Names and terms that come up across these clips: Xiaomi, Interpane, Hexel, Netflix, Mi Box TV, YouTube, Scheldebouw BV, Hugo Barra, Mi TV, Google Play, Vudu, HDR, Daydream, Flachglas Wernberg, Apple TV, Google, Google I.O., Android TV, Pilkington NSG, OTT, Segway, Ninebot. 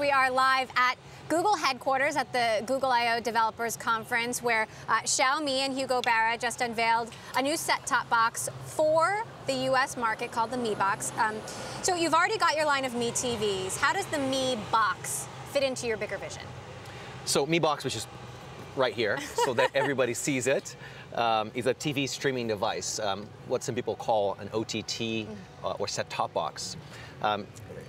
We are live at Google headquarters at the Google I.O. Developers Conference, where Xiaomi and Hugo Barra just unveiled a new set-top box for the U.S. market called the Mi Box. So you've already got your line of Mi TVs. How does the Mi Box fit into your bigger vision? So Mi Box was just right here so that everybody sees it. It's a TV streaming device, what some people call an OTT or set-top box.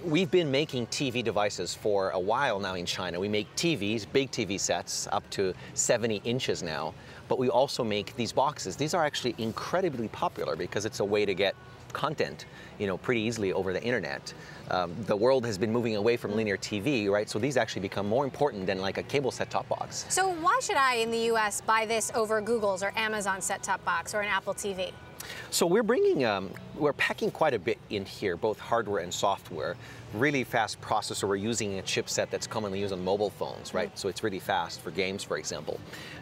We've been making TV devices for a while now in China. We make TVs, big TV sets, up to 70 inches now, but we also make these boxes. These are actually incredibly popular because it's a way to get content, you know, pretty easily over the internet. The world has been moving away from linear TV, right? So these actually become more important than like a cable set-top box. So why should I in the US buy this over Google's or Amazon set-top box or an Apple TV? So we're bringing, we're packing quite a bit in here, both hardware and software. Really fast processor. We're using a chipset that's commonly used on mobile phones, right? So it's really fast for games, for example.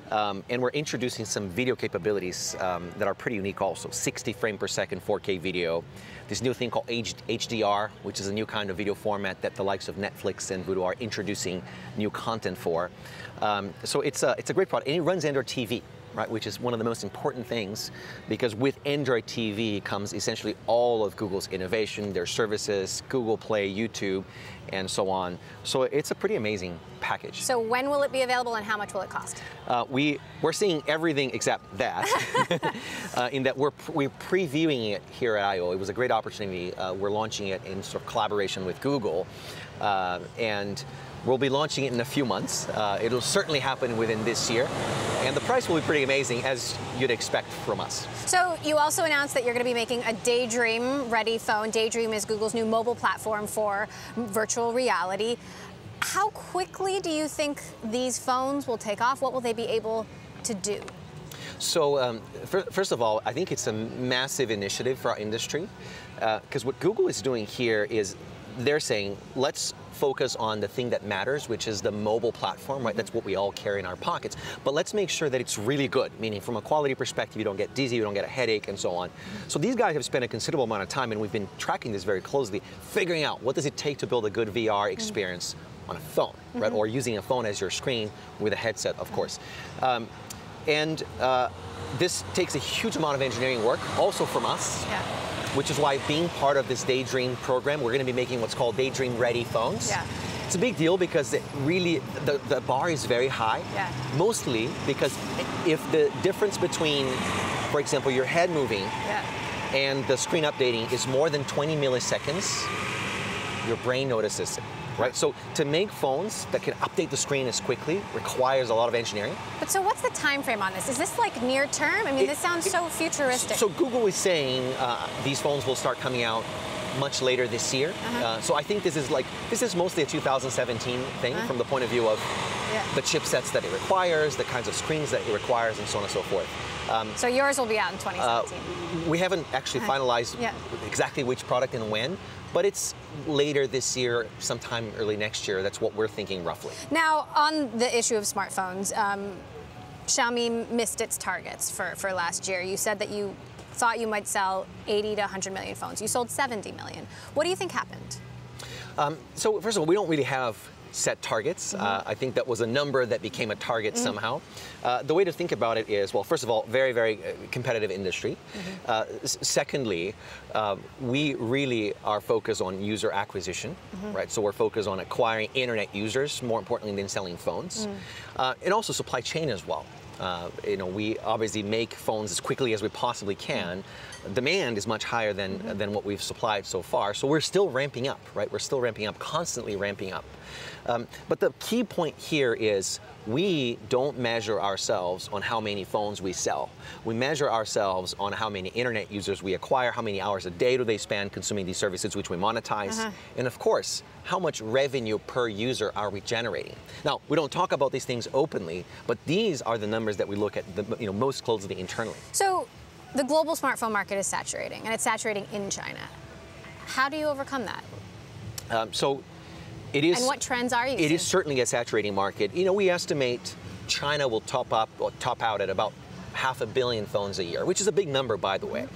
And we're introducing some video capabilities that are pretty unique also. 60 frames per second 4K video. This new thing called HDR, which is a new kind of video format that the likes of Netflix and Vudu are introducing new content for. So it's a great product, and it runs Android TV. Right, which is one of the most important things, because with Android TV comes essentially all of Google's innovation, their services, Google Play, YouTube, and so on. So it's a pretty amazing package. So when will it be available and how much will it cost? We're seeing everything except that, in that we're previewing it here at I.O. It was a great opportunity. We're launching it in sort of collaboration with Google, and we'll be launching it in a few months. It'll certainly happen within this year. And the price will be pretty amazing, as you'd expect from us. So you also announced that you're going to be making a Daydream-ready phone. Daydream is Google's new mobile platform for virtual reality. How quickly do you think these phones will take off? What will they be able to do? So first of all, I think it's a massive initiative for our industry, because what Google is doing here is they're saying, let's focus on the thing that matters, which is the mobile platform, right? That's what we all carry in our pockets. But let's make sure that it's really good, meaning from a quality perspective, you don't get dizzy, you don't get a headache, and so on. So these guys have spent a considerable amount of time, and we've been tracking this very closely, figuring out what does it take to build a good VR experience on a phone, right? Or using a phone as your screen with a headset, of course. This takes a huge amount of engineering work, also from us. Yeah. Which is why, being part of this Daydream program, we're going to be making what's called Daydream-ready phones. Yeah. It's a big deal because it really, the bar is very high, yeah. Mostly because if the difference between, for example, your head moving yeah. and the screen updating is more than 20 milliseconds, your brain notices it. Right? So to make phones that can update the screen as quickly requires a lot of engineering. But so what's the time frame on this? Is this like near term? I mean, this sounds so futuristic. So Google is saying these phones will start coming out much later this year. So I think this is mostly a 2017 thing from the point of view of the chipsets that it requires, the kinds of screens that it requires, and so on and so forth. So yours will be out in 2017. We haven't actually finalized exactly which product and when, but it's later this year, sometime early next year. That's what we're thinking roughly. Now, on the issue of smartphones, Xiaomi missed its targets for last year. You said that you thought you might sell 80 to 100 million phones. You sold 70 million. What do you think happened? So first of all, we don't really have set targets. I think that was a number that became a target somehow. The way to think about it is, well, first of all, very, very competitive industry. Secondly, we really are focused on user acquisition, right? So we're focused on acquiring internet users, more importantly than selling phones. And also supply chain as well. You know, we obviously make phones as quickly as we possibly can. Demand is much higher than what we've supplied so far, so we're still ramping up, right? We're still ramping up, constantly ramping up. But the key point here is we don't measure ourselves on how many phones we sell. We measure ourselves on how many internet users we acquire, how many hours a day do they spend consuming these services, which we monetize, and of course, how much revenue per user are we generating? Now, we don't talk about these things openly, but these are the numbers that we look at most closely internally. So the global smartphone market is saturating, and it's saturating in China. How do you overcome that? And what trends are you seeing? It is certainly a saturating market. You know, we estimate China will top out at about 500 million phones a year, which is a big number, by the way.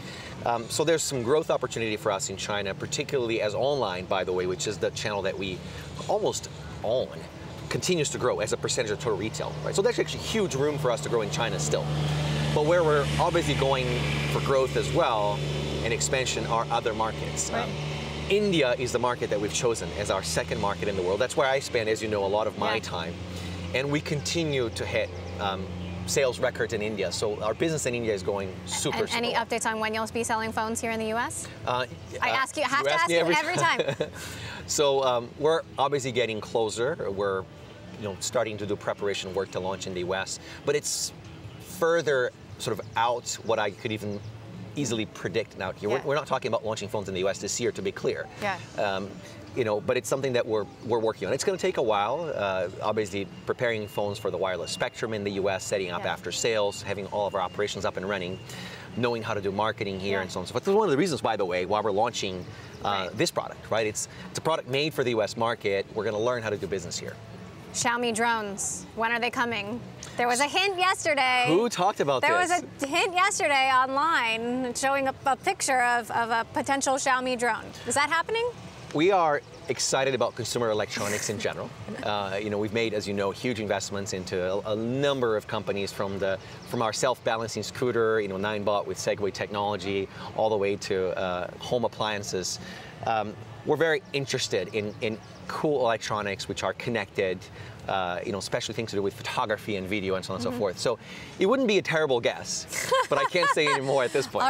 So there's some growth opportunity for us in China, particularly as online, by the way, which is the channel that we almost on continues to grow as a percentage of total retail, right? So there's actually huge room for us to grow in China still. But where we're obviously going for growth as well and expansion are other markets. Right. India is the market that we've chosen as our second market in the world. That's where I spend, as you know, a lot of my time. And we continue to hit sales records in India. So our business in India is going super strong. Any updates on when you'll be selling phones here in the US? I ask you, I have to ask you every time. So we're obviously getting closer. We're starting to do preparation work to launch in the US. But it's further sort of out what I could even easily predict now. Yeah. We're not talking about launching phones in the US this year, to be clear. Yeah. But it's something that we're working on. It's going to take a while, obviously preparing phones for the wireless spectrum in the US, setting up after sales, having all of our operations up and running, knowing how to do marketing here and so on and so forth. That's one of the reasons, by the way, why we're launching this product, right? It's a product made for the US market. We're going to learn how to do business here. Xiaomi drones, when are they coming? There was a hint yesterday. Who talked about this? There was a hint yesterday online showing a picture of a potential Xiaomi drone. Is that happening? We are excited about consumer electronics in general. We've made, as you know, huge investments into a number of companies from our self-balancing scooter, Ninebot with Segway technology, all the way to home appliances. We're very interested in cool electronics which are connected, especially things to do with photography and video and so on and so forth. So it wouldn't be a terrible guess, but I can't say any more at this point.